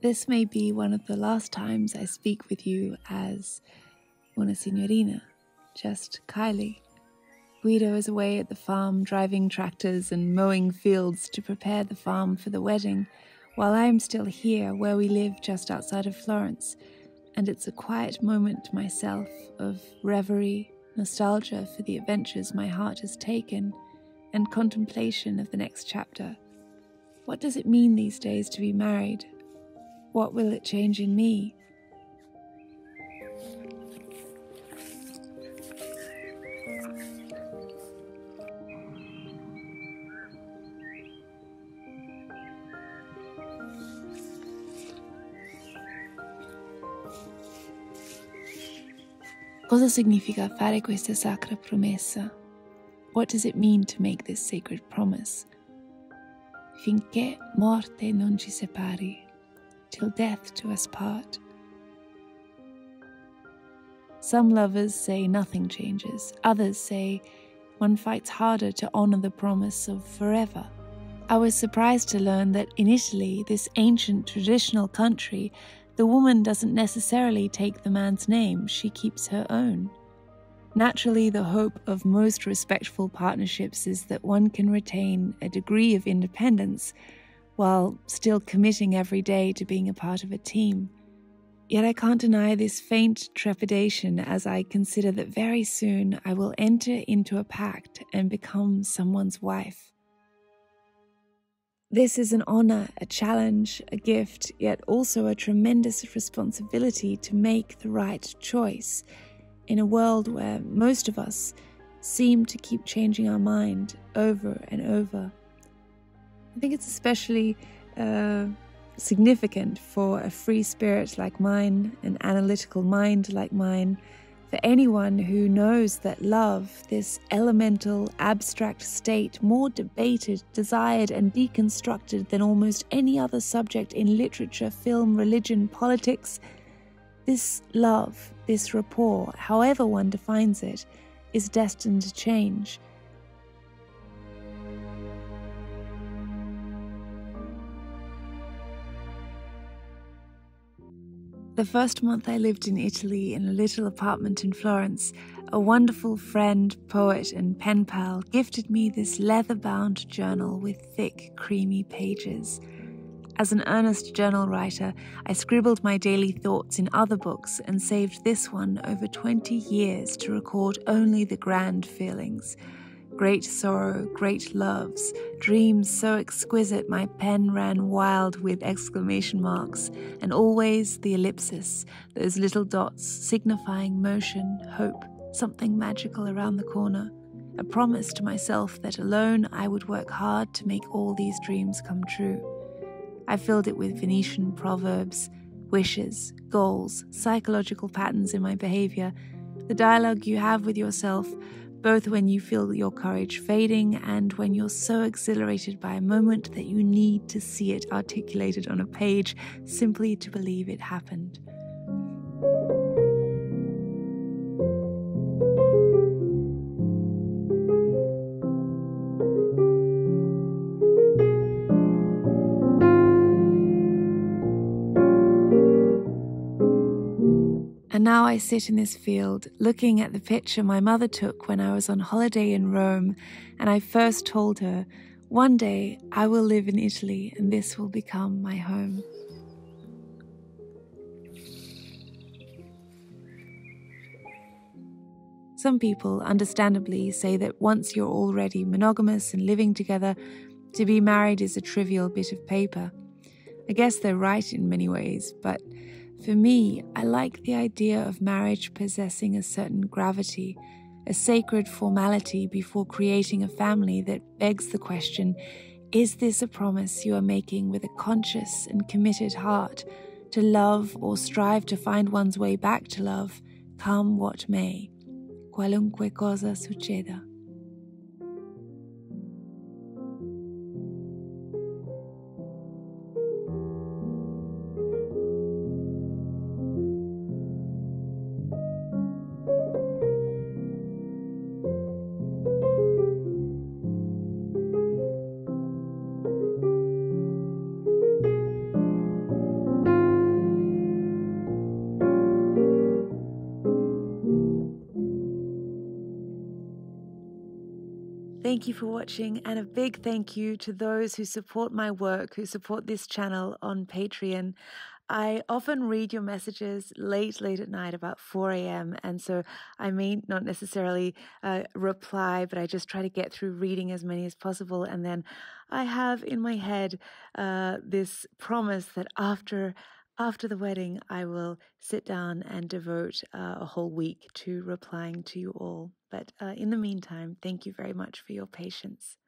This may be one of the last times I speak with you as una signorina, just Kylie. Guido is away at the farm driving tractors and mowing fields to prepare the farm for the wedding, while I am still here where we live just outside of Florence, and it's a quiet moment myself of reverie, nostalgia for the adventures my heart has taken, and contemplation of the next chapter. What does it mean these days to be married? What will it change in me? Cosa significa fare questa sacra promessa? What does it mean to make this sacred promise? Finché morte non ci separi, till death to us part. Some lovers say nothing changes, others say one fights harder to honor the promise of forever. I was surprised to learn that in Italy, this ancient traditional country, the woman doesn't necessarily take the man's name, she keeps her own. Naturally, the hope of most respectful partnerships is that one can retain a degree of independence while still committing every day to being a part of a team. Yet I can't deny this faint trepidation as I consider that very soon I will enter into a pact and become someone's wife. This is an honor, a challenge, a gift, yet also a tremendous responsibility to make the right choice in a world where most of us seem to keep changing our mind over and over. I think it's especially significant for a free spirit like mine, an analytical mind like mine, for anyone who knows that love, this elemental, abstract state, more debated, desired, and deconstructed than almost any other subject in literature, film, religion, politics, this love, this rapport, however one defines it, is destined to change. The first month I lived in Italy in a little apartment in Florence, a wonderful friend, poet, and pen pal gifted me this leather-bound journal with thick, creamy pages. As an earnest journal writer, I scribbled my daily thoughts in other books and saved this one over 20 years to record only the grand feelings. Great sorrow, great loves, dreams so exquisite my pen ran wild with exclamation marks, and always the ellipsis, those little dots signifying motion, hope, something magical around the corner. A promise to myself that alone I would work hard to make all these dreams come true. I filled it with Venetian proverbs, wishes, goals, psychological patterns in my behavior, the dialogue you have with yourself, both when you feel your courage fading and when you're so exhilarated by a moment that you need to see it articulated on a page simply to believe it happened. Now I sit in this field, looking at the picture my mother took when I was on holiday in Rome, and I first told her, one day I will live in Italy and this will become my home. Some people, understandably, say that once you're already monogamous and living together, to be married is a trivial bit of paper. I guess they're right in many ways, but for me, I like the idea of marriage possessing a certain gravity, a sacred formality before creating a family that begs the question, is this a promise you are making with a conscious and committed heart to love or strive to find one's way back to love, come what may, qualunque cosa succeda? Thank you for watching, and a big thank you to those who support my work, who support this channel on Patreon. I often read your messages late at night, about 4 a.m. And so I may not necessarily reply, but I just try to get through reading as many as possible. And then I have in my head this promise that after the wedding, I will sit down and devote a whole week to replying to you all. But in the meantime, thank you very much for your patience.